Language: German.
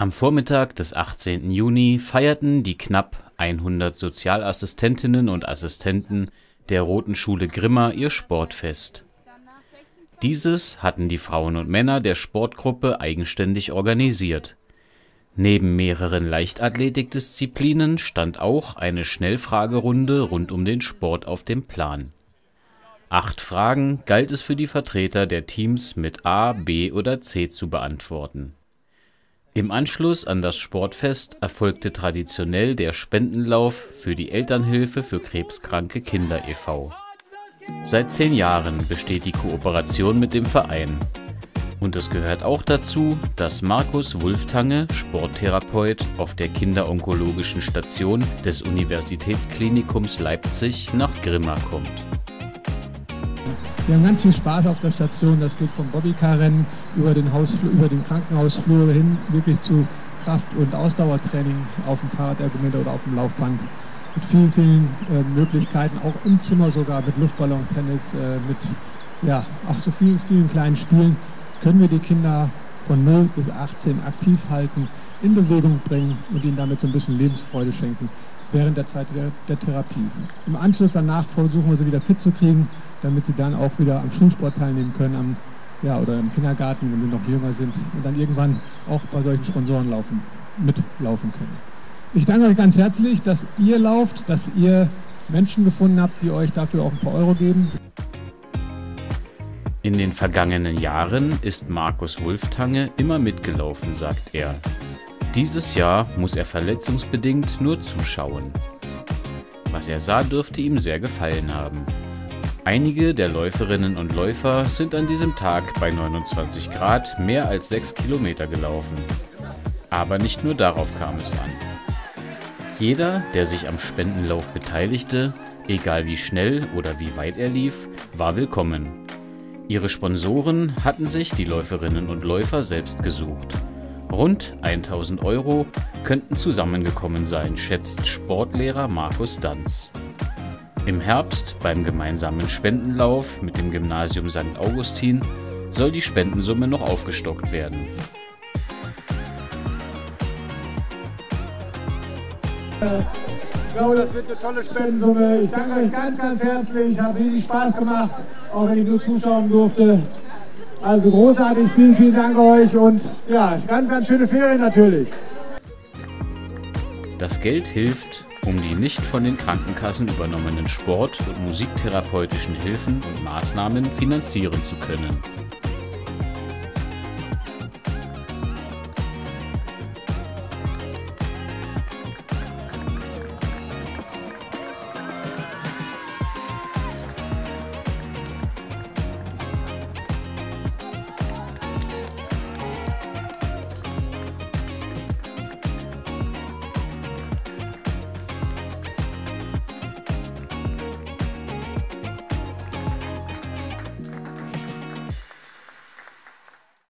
Am Vormittag des 18. Juni feierten die knapp 100 Sozialassistentinnen und Assistenten der Roten Schule Grimma ihr Sportfest. Dieses hatten die Frauen und Männer der Sportgruppe eigenständig organisiert. Neben mehreren Leichtathletikdisziplinen stand auch eine Schnellfragerunde rund um den Sport auf dem Plan. 8 Fragen galt es für die Vertreter der Teams mit A, B oder C zu beantworten. Im Anschluss an das Sportfest erfolgte traditionell der Spendenlauf für die Elternhilfe für krebskranke Kinder e.V. Seit 10 Jahren besteht die Kooperation mit dem Verein. Und es gehört auch dazu, dass Markus Wulftange, Sporttherapeut auf der kinderonkologischen Station des Universitätsklinikums Leipzig, nach Grimma kommt. Wir haben ganz viel Spaß auf der Station, das geht vom Bobbycar-Rennen über den Krankenhausflur hin, wirklich zu Kraft- und Ausdauertraining auf dem Fahrradargument oder auf dem Laufband. Mit vielen, vielen Möglichkeiten, auch im Zimmer sogar, mit Luftballon-Tennis, mit ja, auch so vielen, vielen kleinen Spielen, können wir die Kinder von 0 bis 18 aktiv halten, in Bewegung bringen und ihnen damit so ein bisschen Lebensfreude schenken während der Zeit der Therapie. Im Anschluss danach versuchen wir sie wieder fit zu kriegen, damit sie dann auch wieder am Schulsport teilnehmen können, oder im Kindergarten, wenn sie noch jünger sind, und dann irgendwann auch bei solchen Sponsoren mitlaufen können. Ich danke euch ganz herzlich, dass ihr lauft, dass ihr Menschen gefunden habt, die euch dafür auch ein paar Euro geben. In den vergangenen Jahren ist Markus Wulftange immer mitgelaufen, sagt er. Dieses Jahr muss er verletzungsbedingt nur zuschauen. Was er sah, dürfte ihm sehr gefallen haben. Einige der Läuferinnen und Läufer sind an diesem Tag bei 29 Grad mehr als 6 Kilometer gelaufen. Aber nicht nur darauf kam es an. Jeder, der sich am Spendenlauf beteiligte, egal wie schnell oder wie weit er lief, war willkommen. Ihre Sponsoren hatten sich die Läuferinnen und Läufer selbst gesucht. Rund 1000 Euro könnten zusammengekommen sein, schätzt Sportlehrer Markus Danz. Im Herbst beim gemeinsamen Spendenlauf mit dem Gymnasium St. Augustin soll die Spendensumme noch aufgestockt werden. Ich glaube, das wird eine tolle Spendensumme. Ich danke euch ganz, ganz herzlich. Hat riesig Spaß gemacht, auch wenn ich nur zuschauen durfte. Also großartig, vielen, vielen Dank euch und ja, ganz, ganz schöne Ferien natürlich. Das Geld hilft, um die nicht von den Krankenkassen übernommenen Sport- und musiktherapeutischen Hilfen und Maßnahmen finanzieren zu können.